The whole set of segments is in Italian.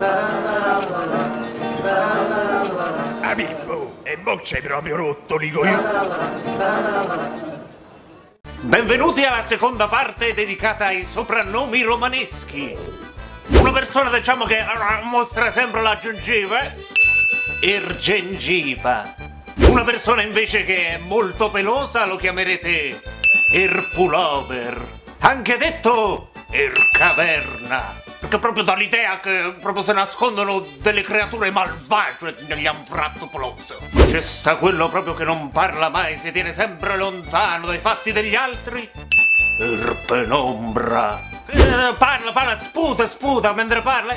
A Bimbo, e mo c'hai proprio rotto, dico io. Benvenuti alla seconda parte dedicata ai soprannomi romaneschi. Una persona, diciamo, che mostra sempre la gengiva, Er Gengiva. Una persona invece che è molto pelosa lo chiamerete Er Pullover, anche detto Er Caverna, perché proprio dall'idea che proprio si nascondono delle creature malvagie negli anfratto peloso. C'è sta quello proprio che non parla mai, si tiene sempre lontano dai fatti degli altri, Er Penombra. Parla, sputa mentre parla.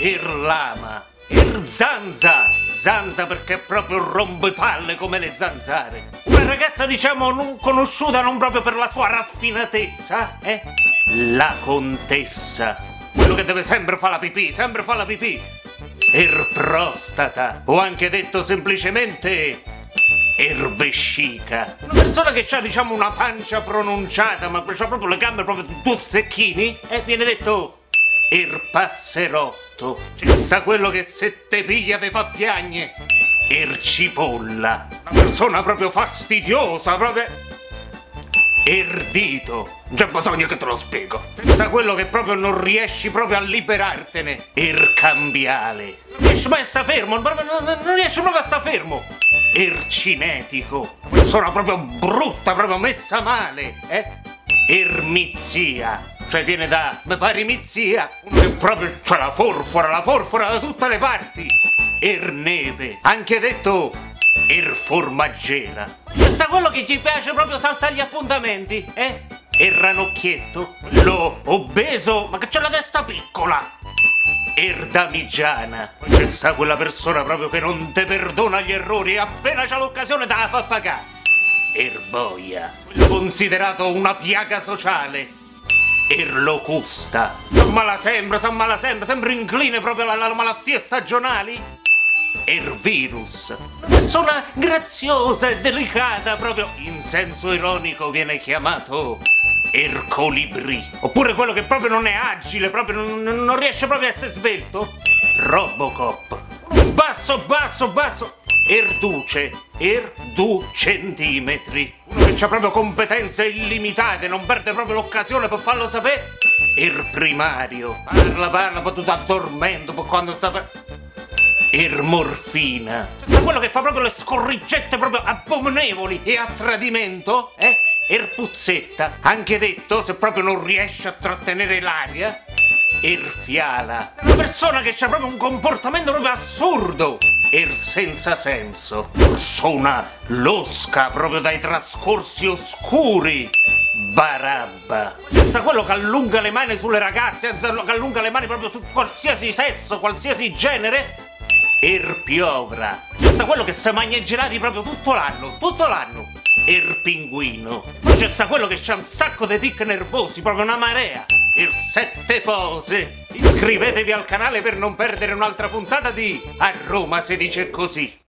Er Lama. Er Zanza perché proprio rompe palle come le zanzare. Una ragazza, diciamo, non conosciuta non proprio per la sua raffinatezza, eh? La contessa. Quello che deve sempre fa la pipì. Er Prostata, o anche detto semplicemente Er Vescica. Una persona che ha, diciamo, una pancia pronunciata, ma ha proprio le gambe proprio due secchini, e viene detto Er Passerotto. C'è sta quello che se te piglia te fa piagne. Er Cipolla. Una persona proprio fastidiosa, proprio. Er Dito. Non c'è bisogno che te lo spiego. C'è sta quello che proprio non riesci proprio a liberartene. Er Cambiale. Non riesci mai a sta fermo, non riesci proprio a sta fermo. Er Cinetico. Una persona proprio brutta, proprio messa male, eh? Er Mizia. Cioè viene da, mi pare, mizia, proprio c'è la forfora da tutte le parti. Er Neve, anche detto Er Formaggera. Sa quello che ci piace proprio saltare gli appuntamenti, eh? Er Ranocchietto, lo obeso, ma che c'è la testa piccola. Er Damigiana, c'è sta quella persona proprio che non te perdona gli errori e appena c'ha l'occasione te la fa pagare. Er Boia, considerato una piaga sociale. Er Locusta. S'ammala sempre, sempre incline proprio alla malattie stagionali. Er Virus. Una persona graziosa e delicata, proprio in senso ironico, viene chiamato Er Colibrì. Oppure quello che proprio non è agile, proprio non riesce proprio a essere svelto. Robocop. Basso. Er Duce, Er 2 centimetri. Uno che ha proprio competenze illimitate, non perde proprio l'occasione per farlo sapere. Er Primario. Parla, poi tu t'addormento per quando sta per... Er Morfina. C'è quello che fa proprio le scorrigette proprio abominevoli e a tradimento, eh? Er Puzzetta. Anche detto, se proprio non riesce a trattenere l'aria, Er Fiala. Una persona che ha proprio un comportamento proprio assurdo. Er Senza Senso. Persona losca proprio dai trascorsi oscuri. Barabba. Pensa quello che allunga le mani sulle ragazze, che allunga le mani proprio su qualsiasi sesso, qualsiasi genere. Er Piovra. Pensa quello che si mangia i gelati proprio tutto l'anno. Er Pinguino. Poi c'è sta quello che c'ha un sacco di tic nervosi, proprio una marea. Er 7 Pose. Iscrivetevi al canale per non perdere un'altra puntata di A Roma si dice così.